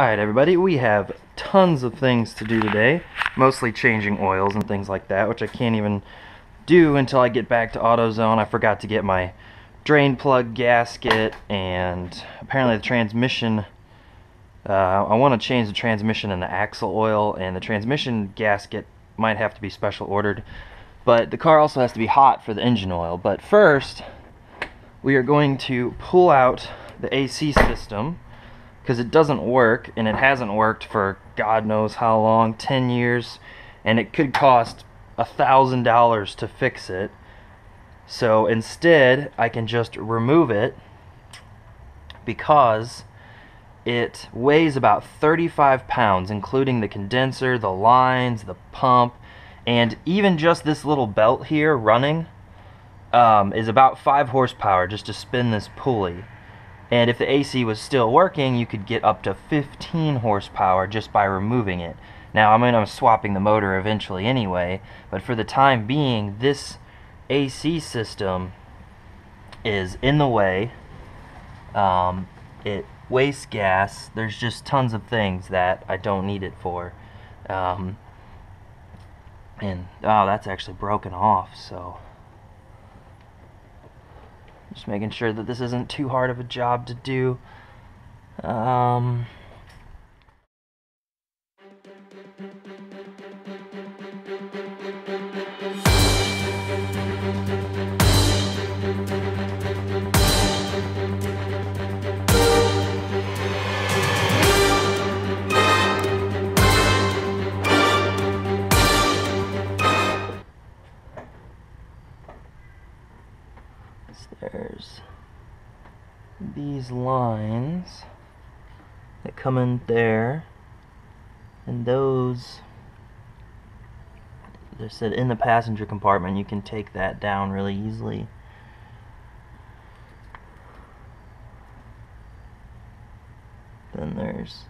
Alright everybody, we have tons of things to do today, mostly changing oils and things like that, which I can't even do until I get back to AutoZone. I forgot to get my drain plug gasket, and apparently the transmission, I want to change the transmission and the axle oil, and the transmission gasket might have to be special ordered, but the car also has to be hot for the engine oil. But first, we are going to pull out the AC system, because it doesn't work, and it hasn't worked for God knows how long, 10 years, and it could cost $1,000 to fix it. So instead, I can just remove it, because it weighs about 35 pounds, including the condenser, the lines, the pump, and even just this little belt here running is about 5 horsepower just to spin this pulley. And if the AC was still working, you could get up to 15 horsepower just by removing it. Now, I mean, I'm swapping the motor eventually anyway, but for the time being, this AC system is in the way. It wastes gas. There's just tons of things that I don't need it for. And, oh, that's actually broken off, so... just making sure that this isn't too hard of a job to do. There's these lines that come in there, and those, they said in the passenger compartment, you can take that down really easily. Then there's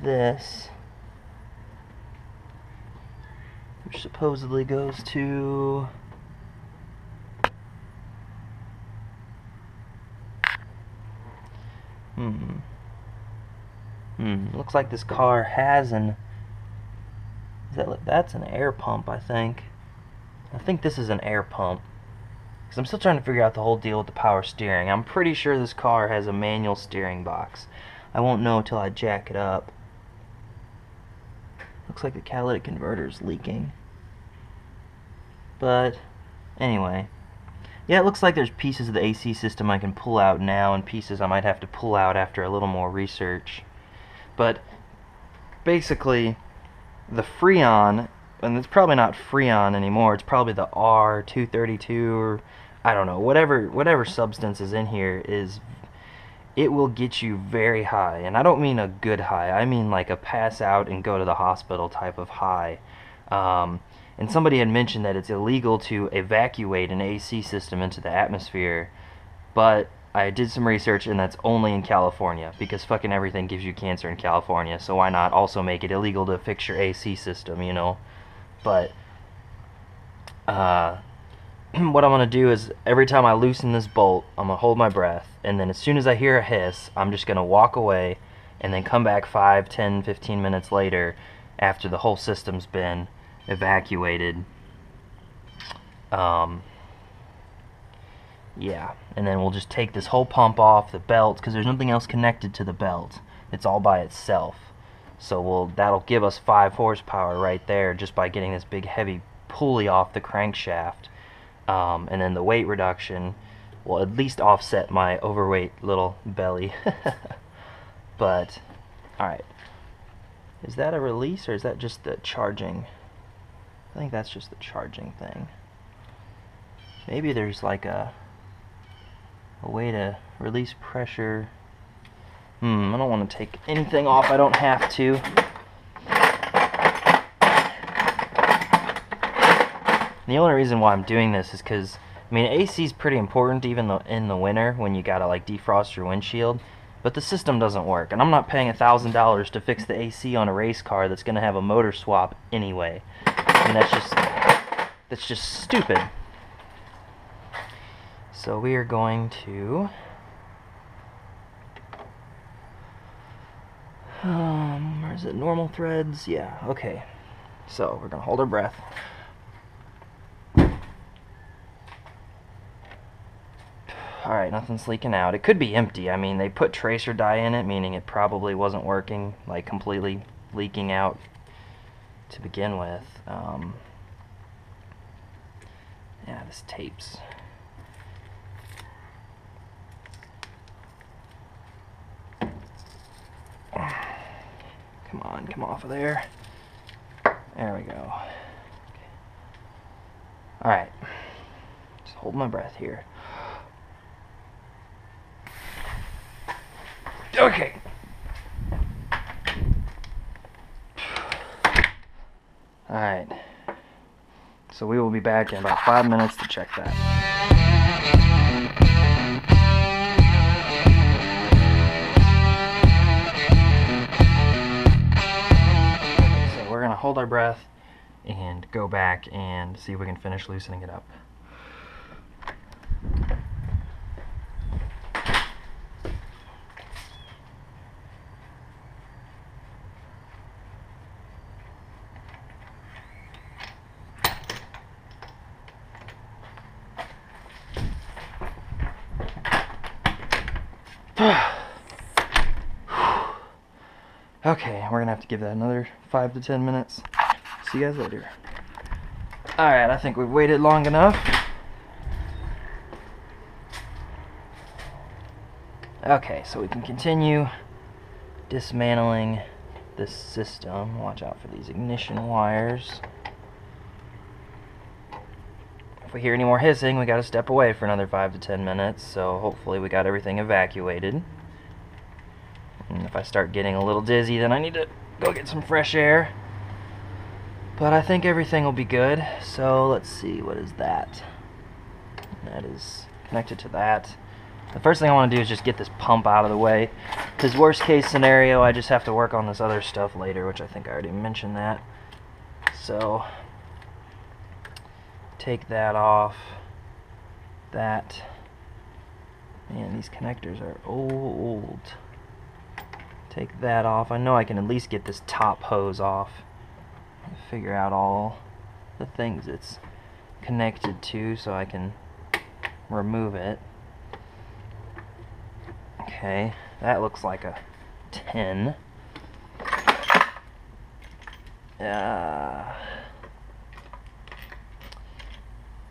this, which supposedly goes to looks like this car has an... That's an air pump, I think. I think this is an air pump. Because I'm still trying to figure out the whole deal with the power steering. I'm pretty sure this car has a manual steering box. I won't know until I jack it up. Looks like the catalytic converter is leaking. But, anyway... yeah, it looks like there's pieces of the AC system I can pull out now, and pieces I might have to pull out after a little more research. But basically, the Freon, and it's probably not Freon anymore, it's probably the R232, or I don't know, whatever substance is in here, is, it will get you very high. And I don't mean a good high, I mean like a pass out and go to the hospital type of high. And somebody had mentioned that it's illegal to evacuate an AC system into the atmosphere, but I did some research, and that's only in California, because fucking everything gives you cancer in California, so why not also make it illegal to fix your AC system, you know? But what I'm going to do is, every time I loosen this bolt, I'm going to hold my breath, and then as soon as I hear a hiss, I'm just going to walk away, and then come back 5, 10, 15 minutes later, after the whole system's been evacuated. Yeah, and then we'll just take this whole pump off the belt, because there's nothing else connected to the belt, it's all by itself. So that'll give us 5 horsepower right there, just by getting this big heavy pulley off the crankshaft. And then the weight reduction will at least offset my overweight little belly. But alright, is that a release, or is that just the charging? I think that's just the charging thing. Maybe there's like a way to release pressure. I don't want to take anything off. I don't have to. And the only reason why I'm doing this is because, I mean, AC is pretty important even though in the winter when you gotta like defrost your windshield. But the system doesn't work, and I'm not paying $1,000 to fix the AC on a race car that's going to have a motor swap anyway. And that's just stupid. So we are going to Or is it normal threads? Yeah, okay. So we're gonna hold our breath. Alright, nothing's leaking out. It could be empty. I mean, they put tracer dye in it, meaning it probably wasn't working, like completely leaking out to begin with. Yeah, this tape's... Come on, come off of there. There we go. Okay. Alright, just hold my breath here. Okay. Alright. So we will be back in about 5 minutes to check that. Hold our breath and go back and see if we can finish loosening it up. Okay, we're gonna have to give that another 5 to 10 minutes. See you guys later. Alright, I think we've waited long enough. Okay, so we can continue dismantling this system. Watch out for these ignition wires. If we hear any more hissing, we gotta step away for another 5 to 10 minutes, so hopefully we got everything evacuated. And if I start getting a little dizzy, then I need to go get some fresh air. But I think everything will be good. So let's see, what is that? That is connected to that. The first thing I want to do is just get this pump out of the way. Because worst case scenario, I just have to work on this other stuff later, which I think I already mentioned that. So, take that off. That. Man, these connectors are old. Take that off. I know I can at least get this top hose off. Figure out all the things it's connected to so I can remove it. Okay, that looks like a 10.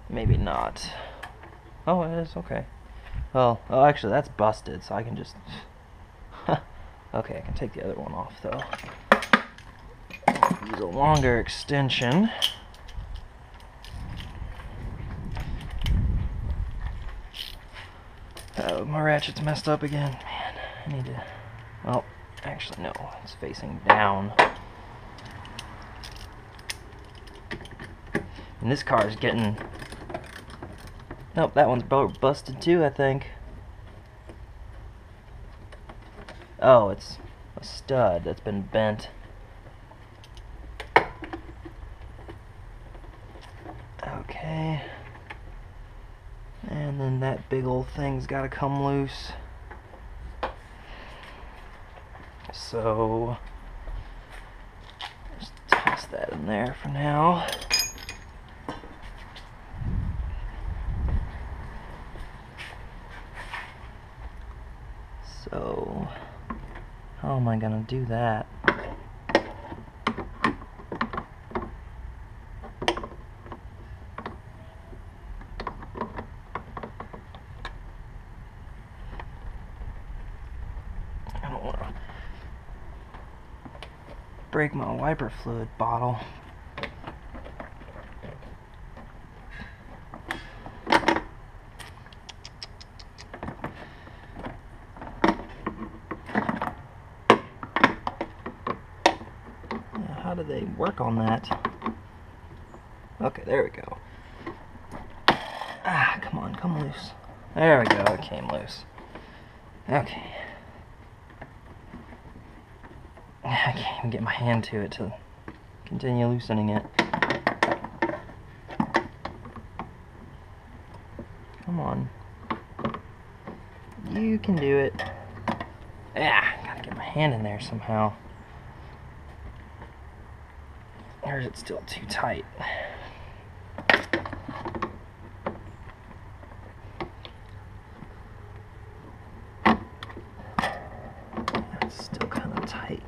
Maybe not. Oh, it is, okay. Well, oh, actually, that's busted, so I can just... Okay, I can take the other one off, though. Use a longer extension. Oh, my ratchet's messed up again. Man, I need to... Well, actually, no. It's facing down. And this car's getting... Nope, that one's busted, too, I think. Oh, it's a stud that's been bent. Okay. And then that big old thing's got to come loose. So, just toss that in there for now. So... How am I gonna do that? I don't wanna break my wiper fluid bottle. How do they work on that? Okay, there we go. Ah, come on, come loose. There we go, it came loose. Okay. I can't even get my hand to it to continue loosening it. Come on. You can do it. Ah, gotta get my hand. hand in there somehow. Or is it still too tight? That's still kind of tight.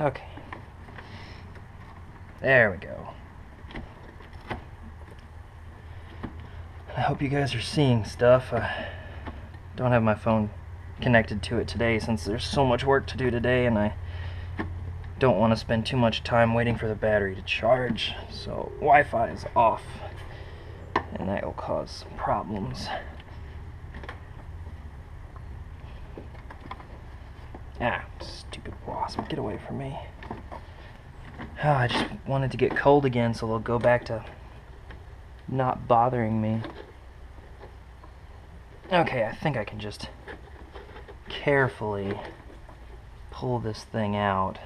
Okay. There we go. I hope you guys are seeing stuff. I don't have my phone connected to it today since there's so much work to do today, and I don't want to spend too much time waiting for the battery to charge, so Wi-Fi is off, and that will cause some problems. Ah, stupid wasp, get away from me. Oh, I just wanted to get cold again, so they'll go back to not bothering me. Okay, I think I can just carefully pull this thing out.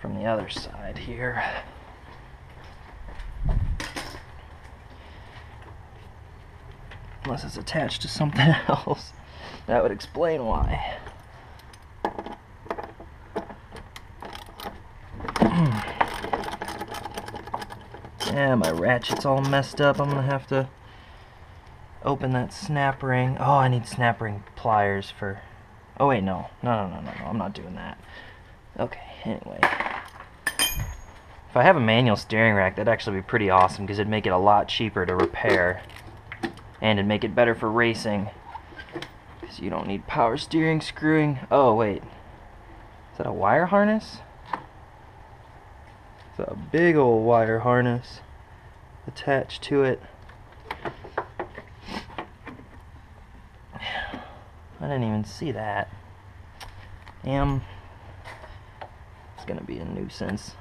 From the other side here. Unless it's attached to something else. That would explain why. Yeah, my ratchet's all messed up. I'm gonna have to open that snap ring. Oh, I need snap ring pliers for... Oh wait, no. No, I'm not doing that. Okay, anyway. If I have a manual steering rack, that'd actually be pretty awesome because it'd make it a lot cheaper to repair. And it'd make it better for racing. Because you don't need power steering, screwing. Oh, wait. Is that a wire harness? It's a big old wire harness attached to it. I didn't even see that. It's gonna be a nuisance.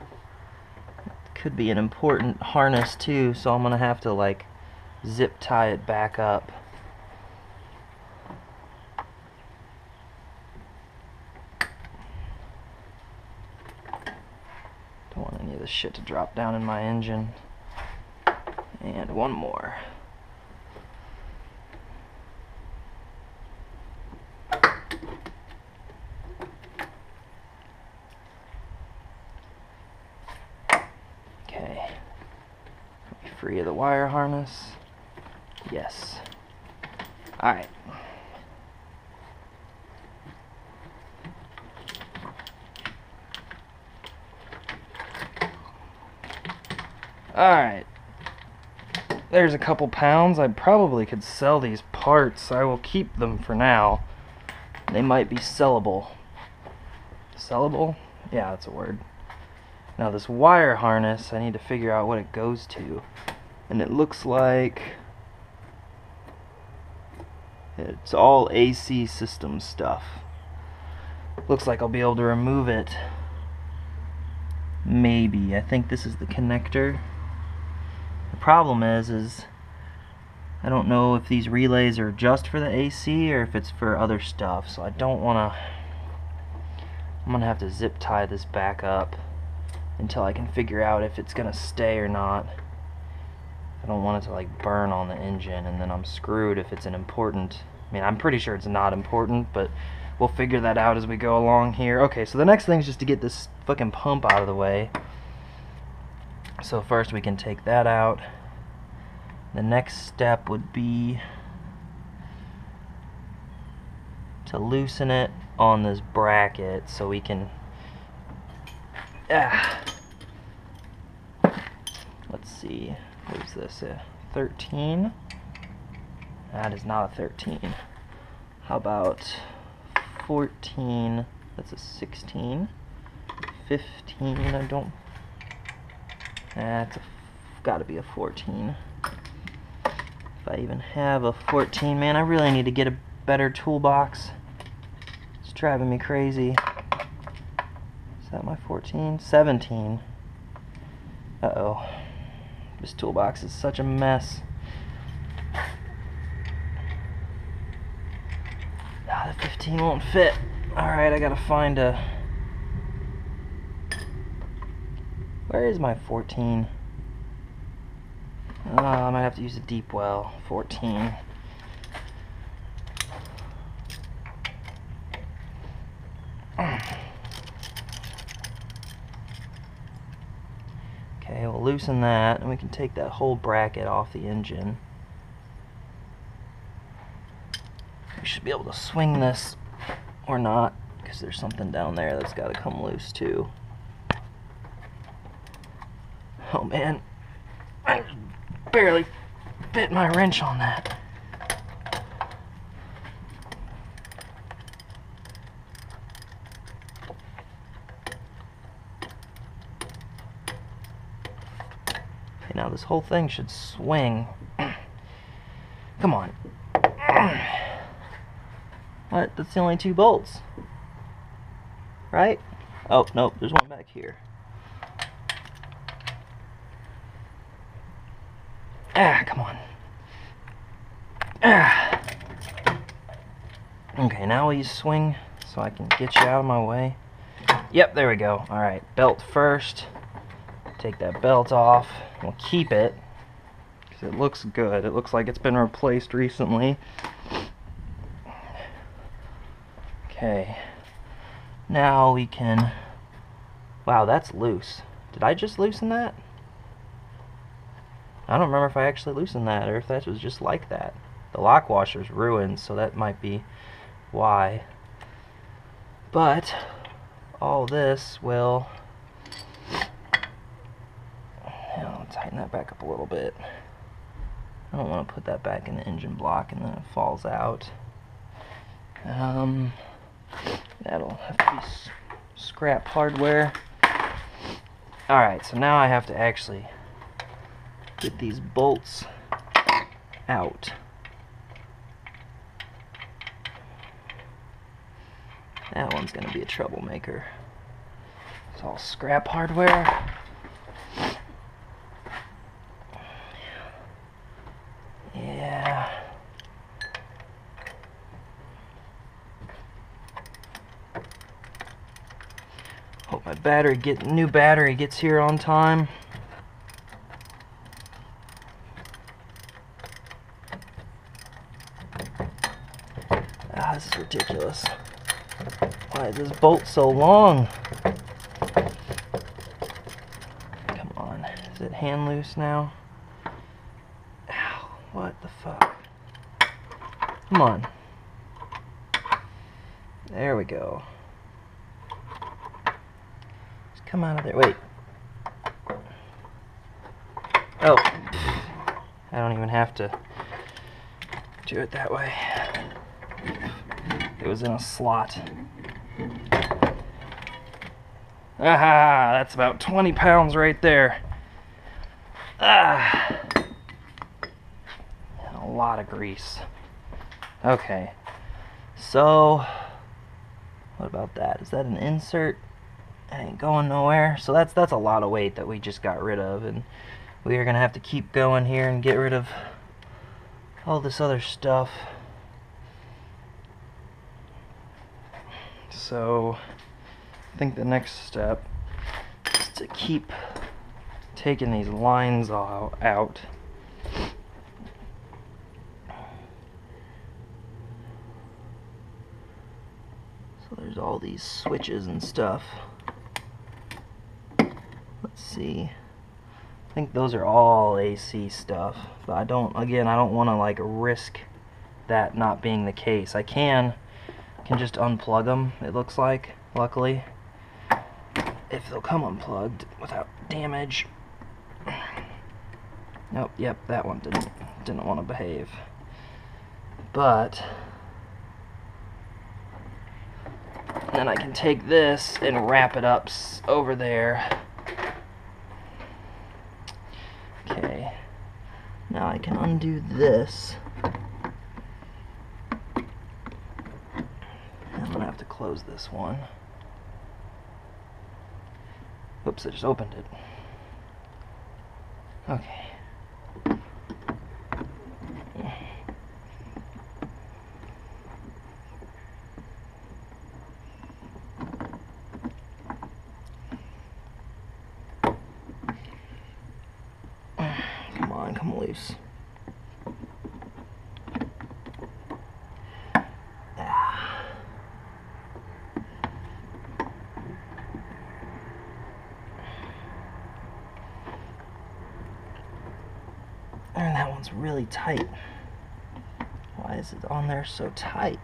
Could be an important harness too, so I'm gonna have to like zip tie it back up. Don't want any of this shit to drop down in my engine. And one more. Free of the wire harness. Yes. Alright. Alright. There's a couple pounds. I probably could sell these parts. I will keep them for now. They might be sellable. Sellable? Yeah, that's a word. Now this wire harness, I need to figure out what it goes to. And it looks like it's all AC system stuff. Looks like I'll be able to remove it. Maybe. I think this is the connector. The problem is I don't know if these relays are just for the AC or if it's for other stuff. So I don't want to... I'm going to have to zip tie this back up until I can figure out if it's gonna stay or not. I don't want it to like burn on the engine and then I'm screwed if it's an important... I mean, I'm pretty sure it's not important, but we'll figure that out as we go along here. Okay, so the next thing is just to get this fucking pump out of the way. So first we can take that out. The next step would be to loosen it on this bracket so we can... Let's see, what is this, a 13? That is not a 13. How about 14? That's a 16. 15, I don't... That's gotta be a 14. If I even have a 14, man, I really need to get a better toolbox. It's driving me crazy. Is that my 14? 17. Uh-oh. This toolbox is such a mess. Ah, the 15 won't fit. Alright, I gotta find a... Where is my 14? I might have to use a deep well, 14. Okay, we'll loosen that, and we can take that whole bracket off the engine. We should be able to swing this or not, because there's something down there that's got to come loose too. Oh man, I barely bit my wrench on that. Okay, now this whole thing should swing. Come on. What? That's the only two bolts. Right? Oh, nope, there's one back here. Ah, come on. Ah. Okay, now will you swing so I can get you out of my way? Yep, there we go. Alright, belt first. Take that belt off. We'll keep it, because it looks good. It looks like it's been replaced recently. Okay, now we can, wow, that's loose. Did I just loosen that? I don't remember if I actually loosened that or if that was just like that. The lock washer's ruined, so that might be why. But all this will, I'll tighten that back up a little bit. I don't want to put that back in the engine block and then it falls out. That'll have to be scrap hardware. Alright, so now I have to actually get these bolts out. That one's going to be a troublemaker. It's all scrap hardware. Yeah. Hope my new battery gets here on time. Ah, this is ridiculous. Why is this bolt so long? Come on, is it hand loose now? Ow, what the fuck? Come on. There we go. Come out of there. Wait. Oh. I don't even have to do it that way. It was in a slot. Aha! That's about 20 pounds right there. Ah! A lot of grease. Okay. So, what about that? Is that an insert? I ain't going nowhere. So that's a lot of weight that we just got rid of, and we are gonna have to keep going here and get rid of all this other stuff. So I think the next step is to keep taking these lines all out. So there's all these switches and stuff. Let's see. I think those are all AC stuff. But I don't want to like risk that not being the case. I can just unplug them, it looks like, luckily. If they'll come unplugged without damage. Nope, yep, that one didn't want to behave. But then I can take this and wrap it up over there. Now I can undo this. I'm going to have to close this one. Oops, I just opened it. Okay. come loose. And that one's really tight. Why is it on there so tight?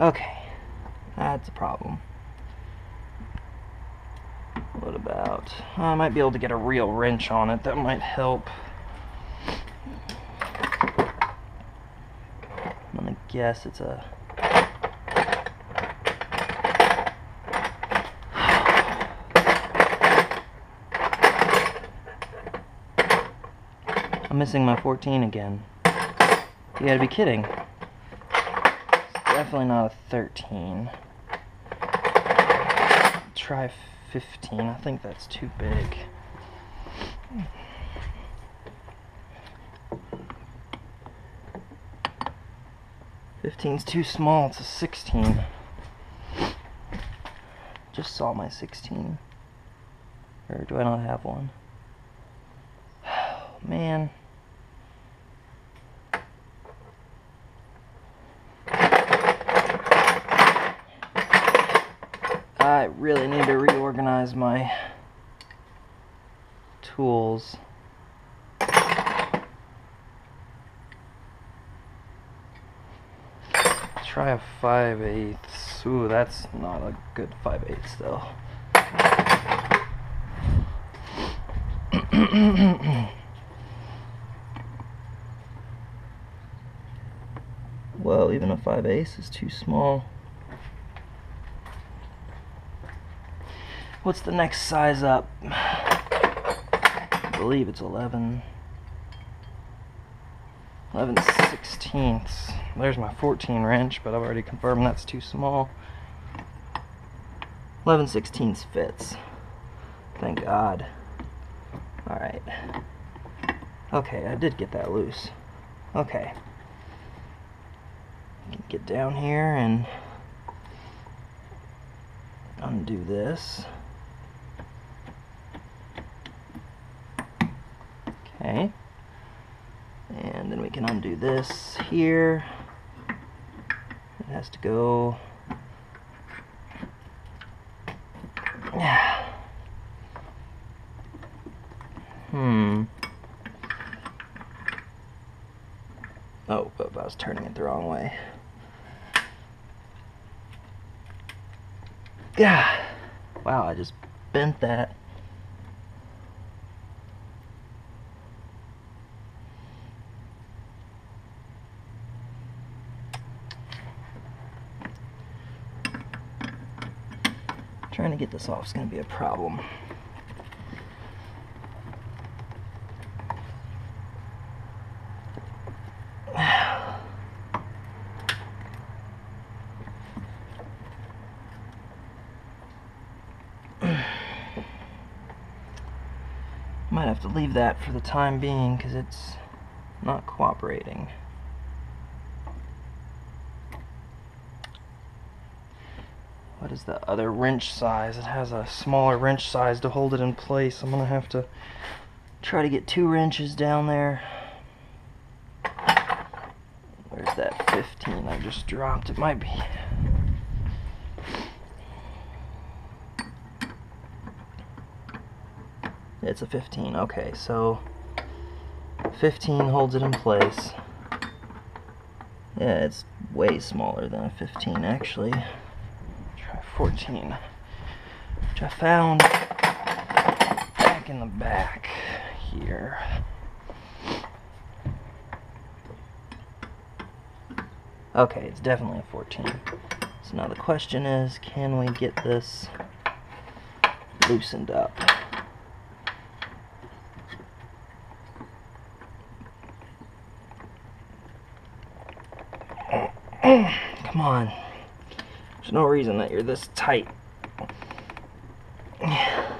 Okay, that's a problem. What about, I might be able to get a real wrench on it. That might help. I'm gonna guess it's a, I'm missing my 14 again. You gotta be kidding. Definitely not a 13. Try 15. I think that's too big. Fifteen's too small. It's a 16. Just saw my 16. Or do I not have one? Oh, man. I really need to reorganize my tools. Try a 5/8. Ooh, that's not a good 5/8 though. Well, even a 5/8 is too small. What's the next size up? I believe it's 11. 11/16. There's my 14 wrench, but I've already confirmed that's too small. 11/16 fits. Thank God. Alright. Okay, I did get that loose. Okay. Get down here and undo this. Okay, and then we can undo this here. It has to go. Yeah. Oh, but I was turning it the wrong way. Yeah. Wow, I just bent that. Trying to get this off is going to be a problem. Might have to leave that for the time being because it's not cooperating. What is the other wrench size? It has a smaller wrench size to hold it in place. I'm gonna have to try to get two wrenches down there. Where's that 15 I just dropped? It might be. It's a 15. Okay, so 15 holds it in place. Yeah, it's way smaller than a 15 actually. Try 14, which I found back in the back here. Okay, it's definitely a 14. So now the question is, can we get this loosened up? Come on. There's no reason that you're this tight. Oh,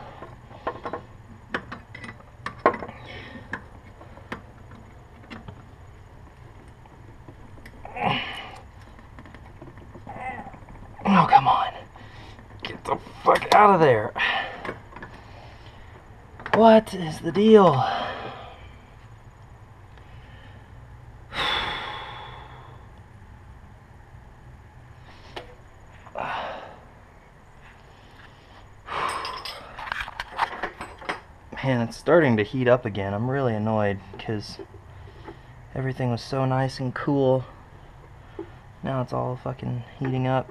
come on. Get the fuck out of there. What is the deal? Man, it's starting to heat up again. I'm really annoyed because everything was so nice and cool. Now it's all fucking heating up.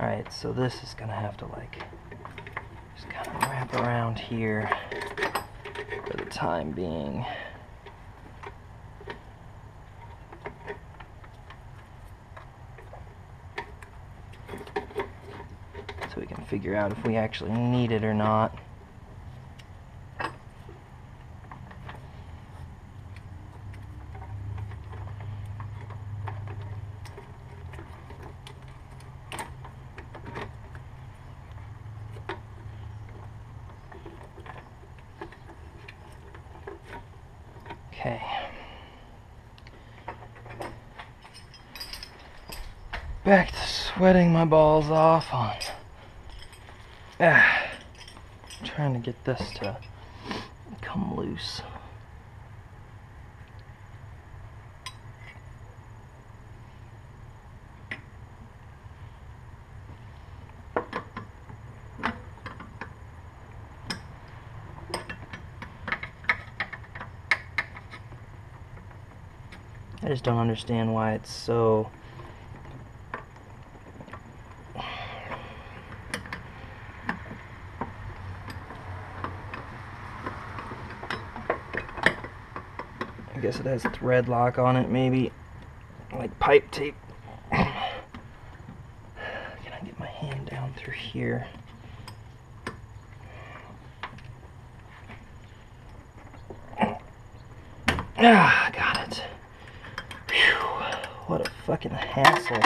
Alright, so this is gonna have to like just kind of wrap around here for the time being. So we can figure out if we actually need it or not. Okay. Back to sweating my balls off on trying to get this to come loose. I just don't understand why it's so I guess it has thread lock on it, maybe like pipe tape. Can I get my hand down through here? Got it. What a fucking hassle.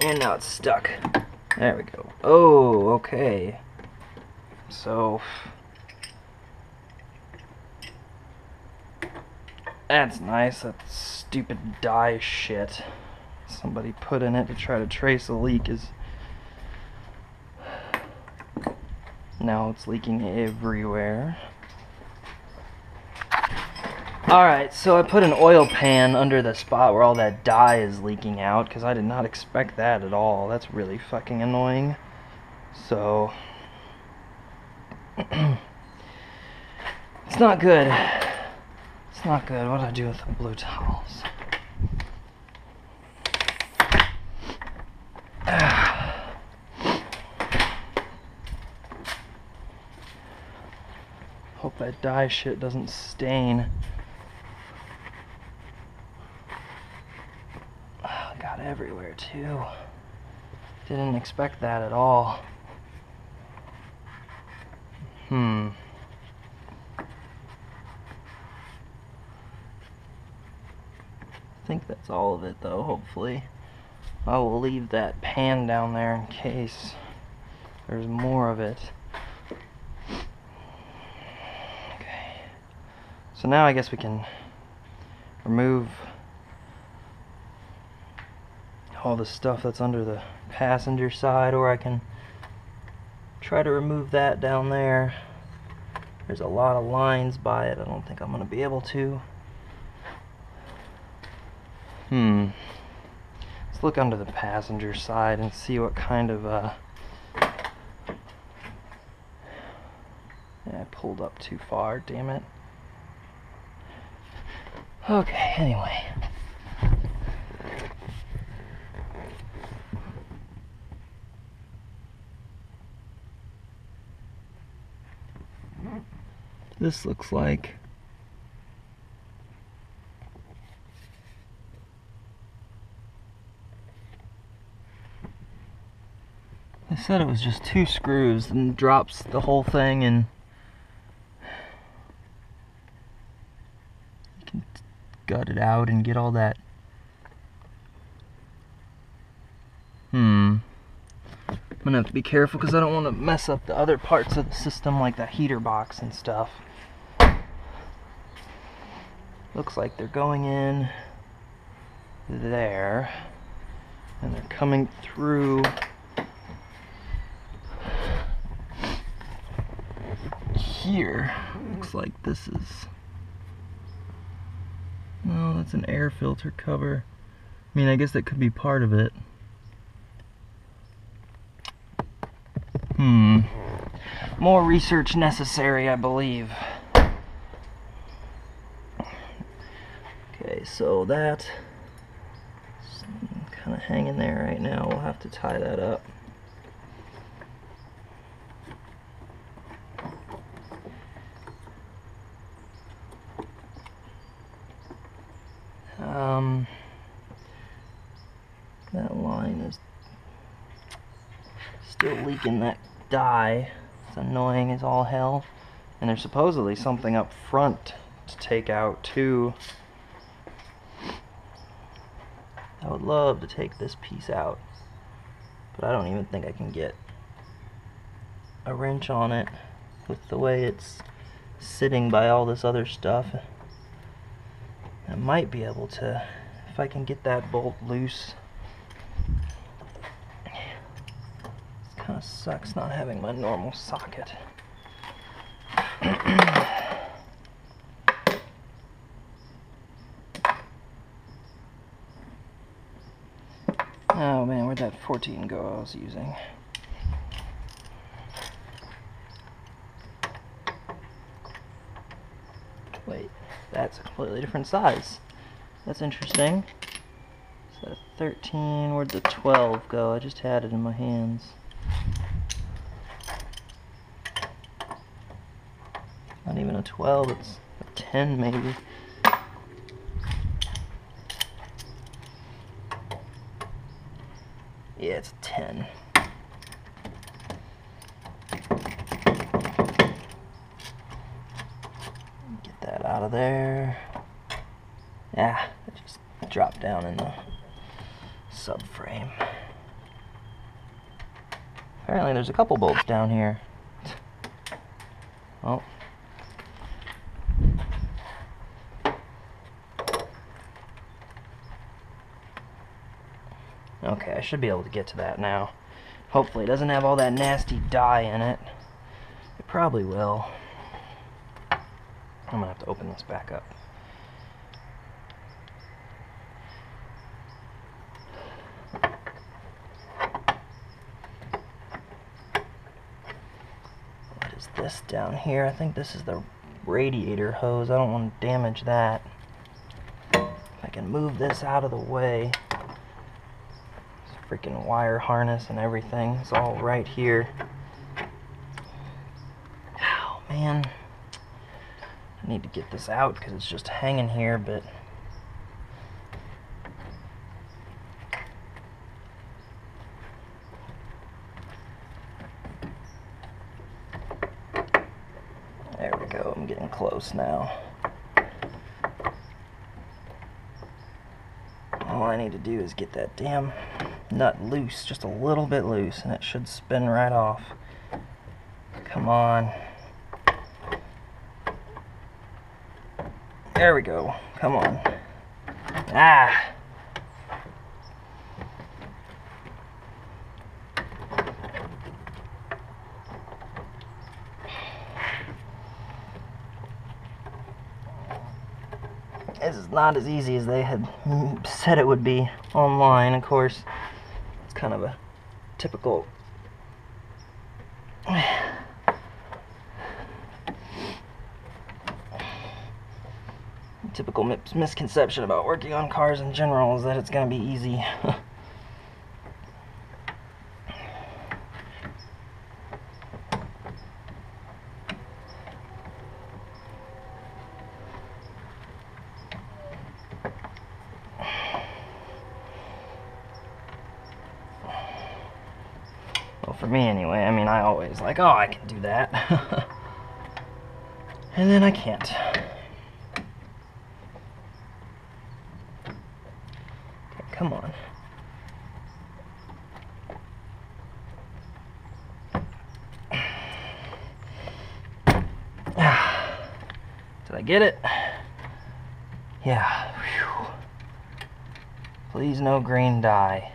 And now it's stuck. There we go. Oh, okay. So that's nice. That stupid dye shit somebody put in it to try to trace a leak is now it's leaking everywhere. Alright, so I put an oil pan under the spot where all that dye is leaking out, because I did not expect that at all. That's really fucking annoying. So it's not good. It's not good. What do I do with the blue towels? Hope that dye shit doesn't stain. Everywhere too. Didn't expect that at all. I think that's all of it though, hopefully. I will leave that pan down there in case there's more of it. Okay. So now I guess we can remove all the stuff that's under the passenger side, or I can try to remove that down there. There's a lot of lines by it. I don't think I'm going to be able to. Let's look under the passenger side and see what kind of I pulled up too far, damn it. Okay, anyway. This looks like they said it was just 2 screws and drops the whole thing, and you can gut it out and get all that. I'm gonna have to be careful because I don't want to mess up the other parts of the system, like the heater box and stuff. Looks like they're going in there. and they're coming through here. Looks like this is, no, that's an air filter cover. I mean, I guess that could be part of it. More research necessary, I believe. Okay, so that's kind of hanging there right now. We'll have to tie that up. That line is still leaking that dye. It's annoying as all hell. And there's supposedly something up front to take out too. I would love to take this piece out, but I don't even think I can get a wrench on it with the way it's sitting by all this other stuff. I might be able to if I can get that bolt loose. Kind of sucks not having my normal socket. Oh man, where'd that 14 go I was using? Wait, that's a completely different size. That's interesting. So that 13, where'd the 12 go? I just had it in my hands. Not even a 12, it's a 10 maybe. Yeah, it's a 10. Get that out of there. Yeah, it just dropped down in the subframe. Apparently there's a couple bolts down here. Oh. Okay, I should be able to get to that now. Hopefully it doesn't have all that nasty dye in it. It probably will. I'm gonna have to open this back up. What is this down here? I think this is the radiator hose. I don't want to damage that. If I can move this out of the way. Freaking wire harness and everything. It's all right here. Oh man, I need to get this out because it's just hanging here, but there we go, I'm getting close now. All I need to do is get that damn nut loose, just a little bit loose, and it should spin right off. Come on. There we go. Come on. Ah! This is not as easy as they had said it would be online, of course. Kind of a typical misconception about working on cars in general is that it's going to be easy. For me anyway, I mean, I always like, oh, I can do that. And then I can't. Okay, come on. Did I get it? Yeah. Whew. Please no green dye.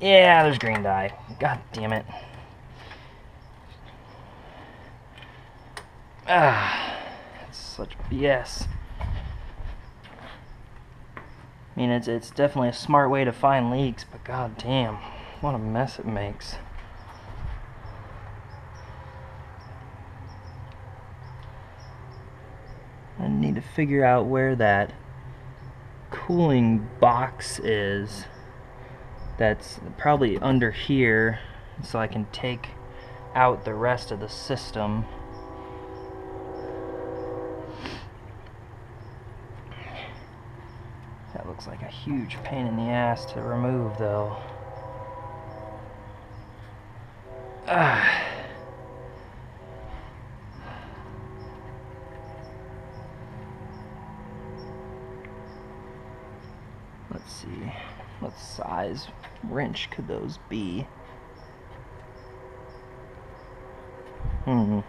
Yeah, there's green dye. God damn it. Ah, that's such BS. I mean, it's definitely a smart way to find leaks, but god damn, what a mess it makes. I need to figure out where that cooling box is. That's probably under here, so I can take out the rest of the system. That looks like a huge pain in the ass to remove, though. Ah. Let's see, what size wrench could those be? They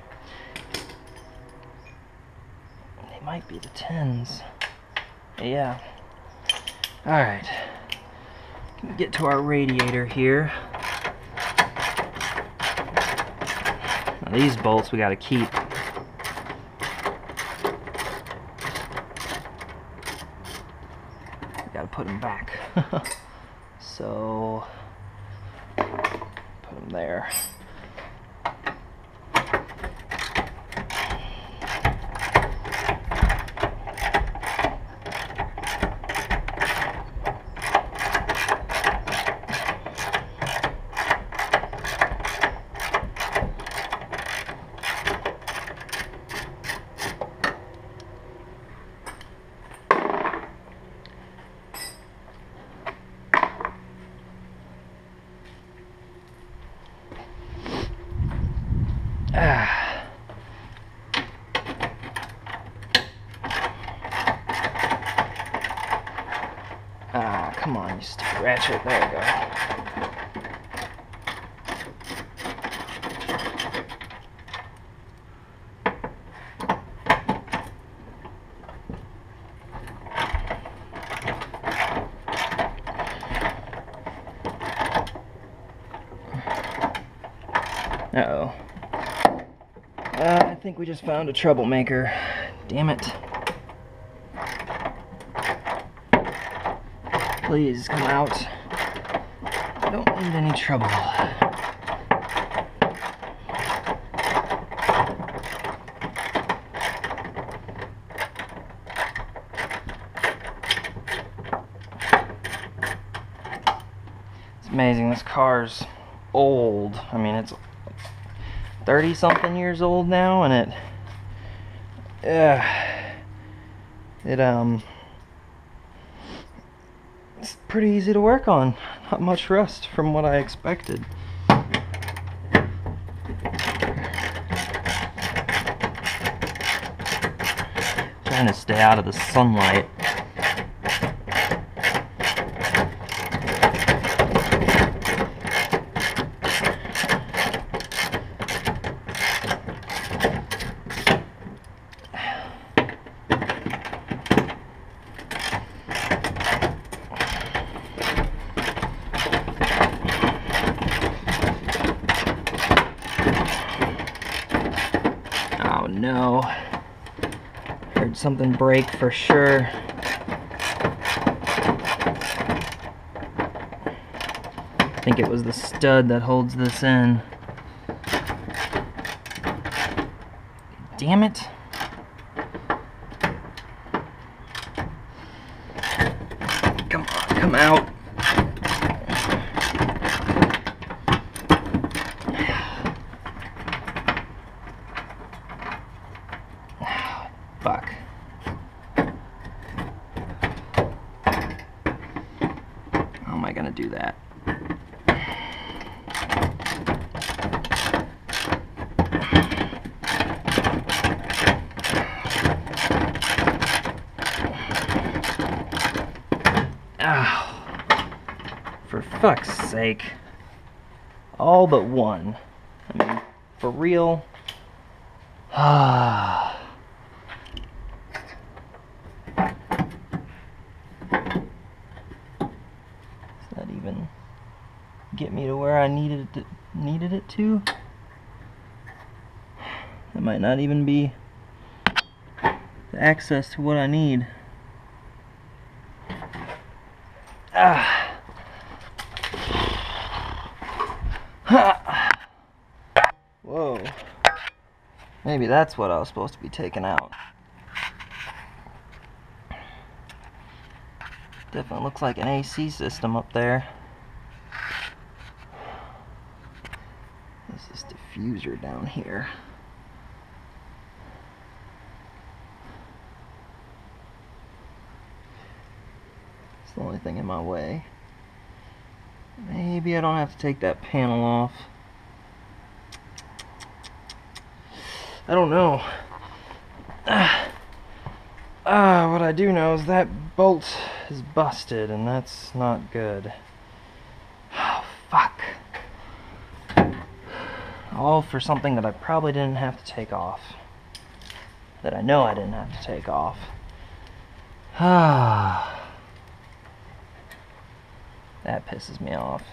might be the 10s. Yeah. Alright, can we get to our radiator here? Now these bolts we gotta keep. We gotta put them back. So, put them there. Come on, you stupid ratchet. There we go. Uh-oh. I think we just found a troublemaker. Damn it. Please come out. I don't need any trouble. It's amazing, this car's old. I mean, it's 30 something years old now, and it's pretty easy to work on. Not much rust from what I expected. Trying to stay out of the sunlight. No, heard something break for sure. I think it was the stud that holds this in. Damn it. Come on, come out. Fuck. How am I gonna do that? Oh, for fuck's sake. All but one. I mean, for real. Ah. get me to where I needed it to. That might not even be the access to what I need. Whoa. Maybe that's what I was supposed to be taking out. Definitely looks like an AC system up there. There's this diffuser down here. It's the only thing in my way. Maybe I don't have to take that panel off. I don't know. What I do know is that bolt is busted, and that's not good. Oh, fuck. All for something that I probably didn't have to take off. That I know I didn't have to take off. That pisses me off.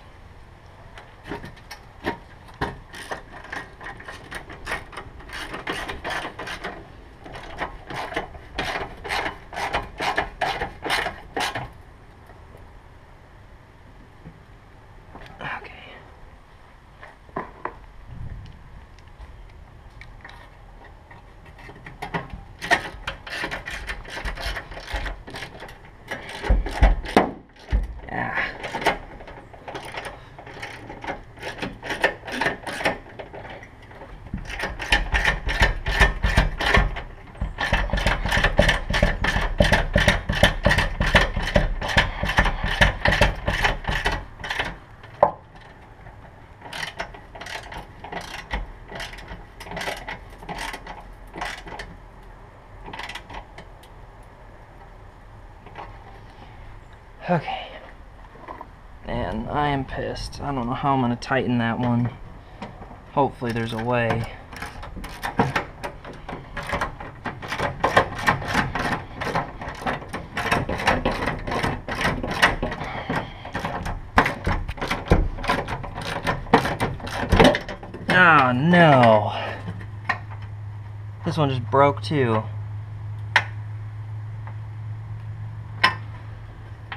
Okay, and I am pissed. I don't know how I'm going to tighten that one. Hopefully there's a way. Ah, no. This one just broke too.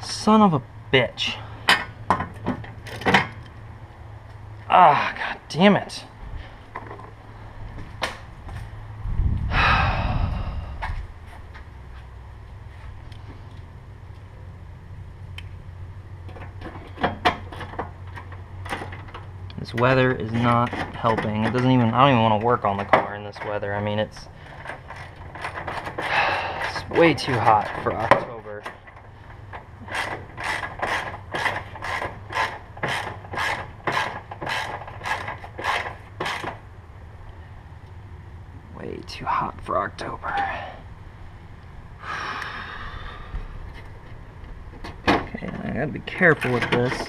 Son of a bitch. Ah, god damn it. This weather is not helping. It doesn't even, I don't even want to work on the car in this weather. I mean, it's way too hot for October. Too hot for October. Okay, I gotta be careful with this.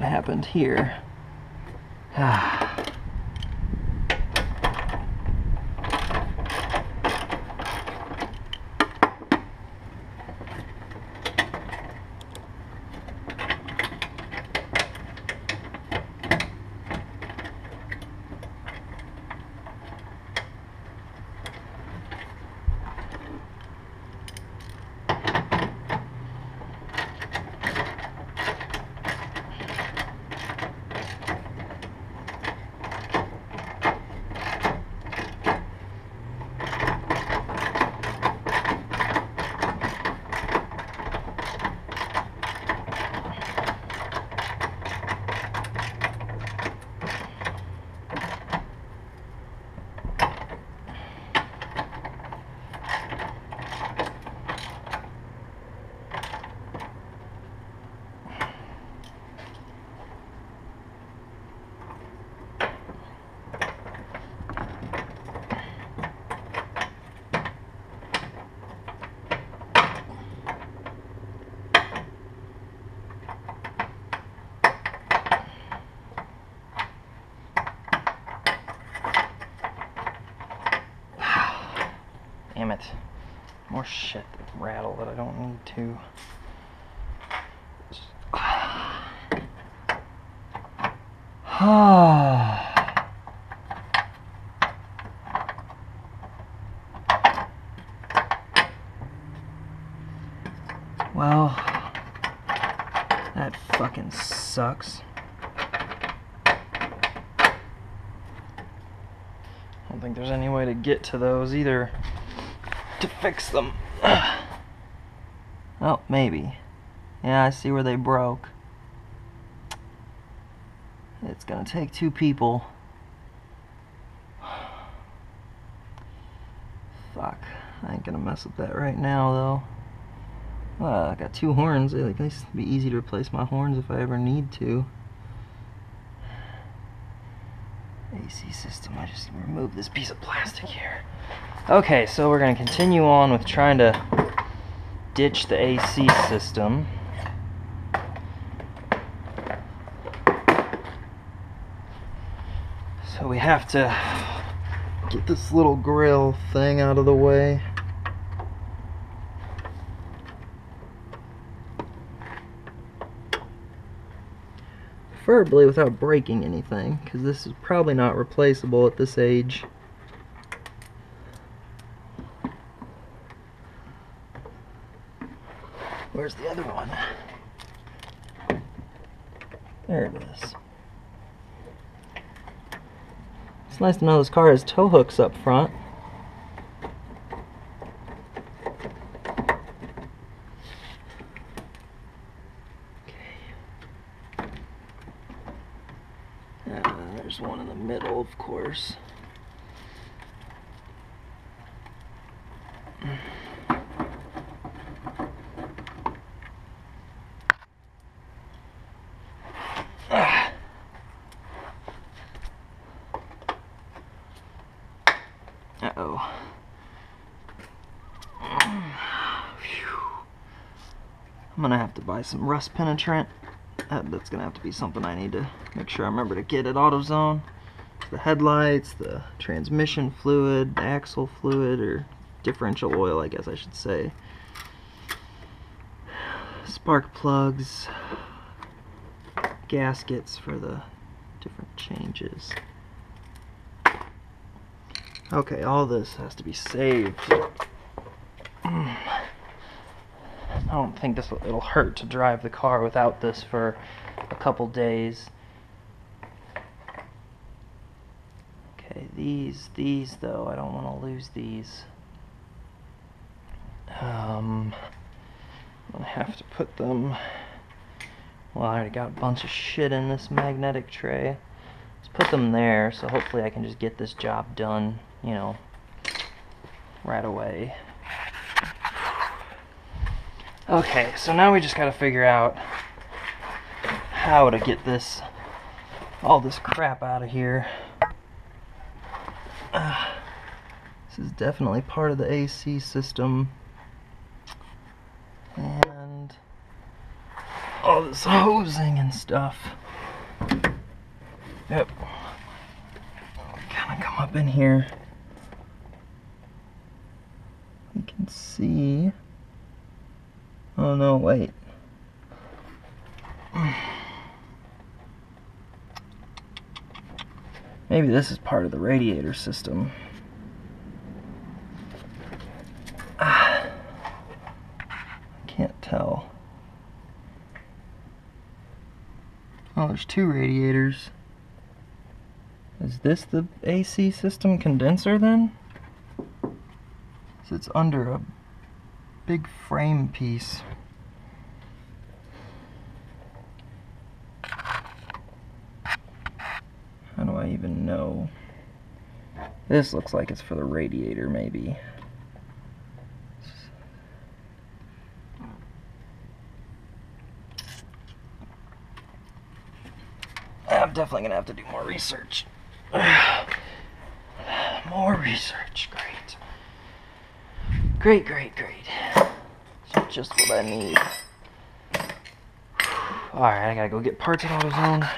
Happened here. that. More shit that rattle that I don't need to. Well, that fucking sucks. I don't think there's any way to get to those either to fix them. Oh, maybe. Yeah, I see where they broke. It's gonna take two people. Fuck. I ain't gonna mess with that right now, though. I got two horns. These would be easy to replace my horns if I ever need to. AC system. I just removed this piece of plastic here. Okay, so we're gonna continue on with trying to ditch the AC system. So we have to get this little grill thing out of the way. Preferably without breaking anything, because this is probably not replaceable at this age. Where's the other one? There it is. It's nice to know this car has tow hooks up front. Okay. There's one in the middle, of course. I'm gonna have to buy some rust penetrant. That's gonna have to be something I need to make sure I remember to get at AutoZone. The headlights, the transmission fluid, the axle fluid, or differential oil, I guess I should say. Spark plugs, gaskets for the different changes. Okay, all this has to be saved. I don't think it'll hurt to drive the car without this for a couple days. Okay, these though, I don't want to lose these. I'm gonna have to put them. Well, I already got a bunch of shit in this magnetic tray. Let's put them there, so hopefully I can just get this job done, you know, right away. Okay, so now we just gotta figure out how to get this, all this crap out of here. This is definitely part of the AC system. And all this hosing and stuff. Yep. Kinda come up in here. You can see. Oh no, wait. Maybe this is part of the radiator system. I can't tell. Oh, there's two radiators. Is this the AC system condenser then? So it's under a big frame piece. How do I even know? This looks like it's for the radiator, maybe. I'm definitely gonna have to do more research. More research, great. Great, great, great. It's just what I need. Alright, I gotta go get parts at AutoZone.